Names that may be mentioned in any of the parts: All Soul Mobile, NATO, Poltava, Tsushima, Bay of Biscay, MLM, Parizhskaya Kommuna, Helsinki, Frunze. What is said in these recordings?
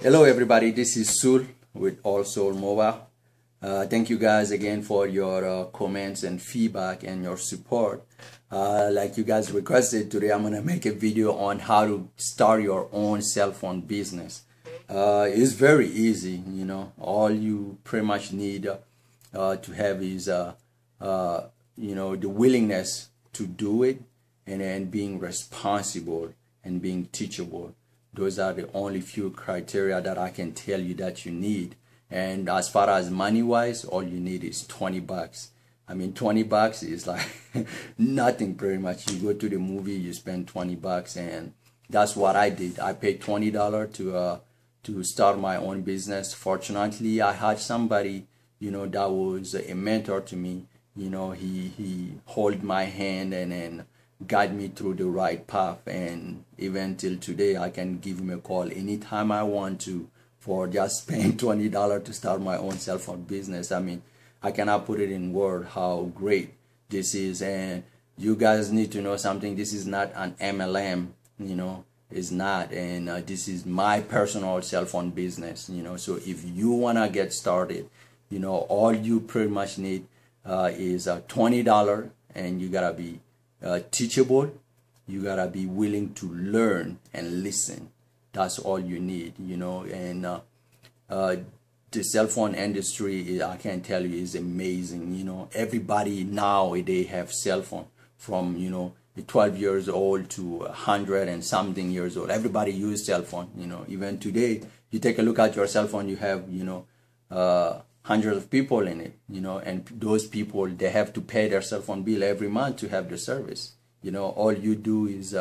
Hello everybody, this is Sul with All Soul Mobile. Thank you guys again for your comments and feedback and your support. Like you guys requested, today I'm gonna make a video on how to start your own cell phone business. It's very easy, you know. All you pretty much need to have is you know, the willingness to do it, and then being responsible and being teachable. Those are the only few criteria that I can tell you that you need. And as far as money wise, all you need is 20 bucks. I mean, 20 bucks is like nothing pretty much. You go to the movie, you spend 20 bucks, and that's what I did. I paid $20 to start my own business. Fortunately, I had somebody, you know, that was a mentor to me. You know, he held my hand and then guide me through the right path, and even till today I can give him a call anytime I want to for just paying $20 to start my own cell phone business. I mean, I cannot put it in words how great this is. And you guys need to know something. This is not an MLM, you know, it's not. And this is my personal cell phone business, you know. So if you want to get started, you know, all you pretty much need is $20, and you gotta be teachable. You gotta be willing to learn and listen. That's all you need, you know. And the cell phone industry, I can tell you, is amazing. You know, everybody nowadays have cell phone, from, you know, 12 years old to 100 and something years old. Everybody use cell phone, you know. Even today, you take a look at your cell phone, you have, you know, hundreds of people in it, you know. And those people, they have to pay their cell phone bill every month to have the service, you know. All you do is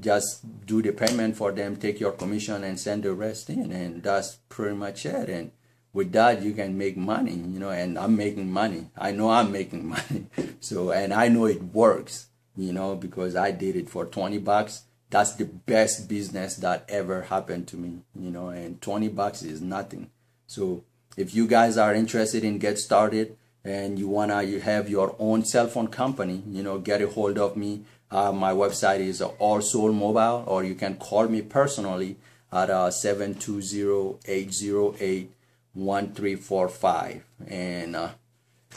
just do the payment for them, take your commission, and send the rest in, and that's pretty much it. And with that, you can make money, you know. And I'm making money. I know I'm making money. So, and I know it works, you know, because I did it for 20 bucks. That's the best business that ever happened to me, you know. And 20 bucks is nothing. So if you guys are interested in get started and you wanna have your own cell phone company, you know, get a hold of me. My website is All Soul Mobile, or you can call me personally at 720-808-1345, and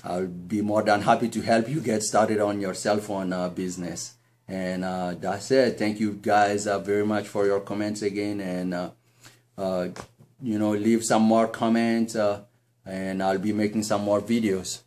I'll be more than happy to help you get started on your cell phone business. And that's it. Thank you guys very much for your comments again, and you know, leave some more comments, and I'll be making some more videos.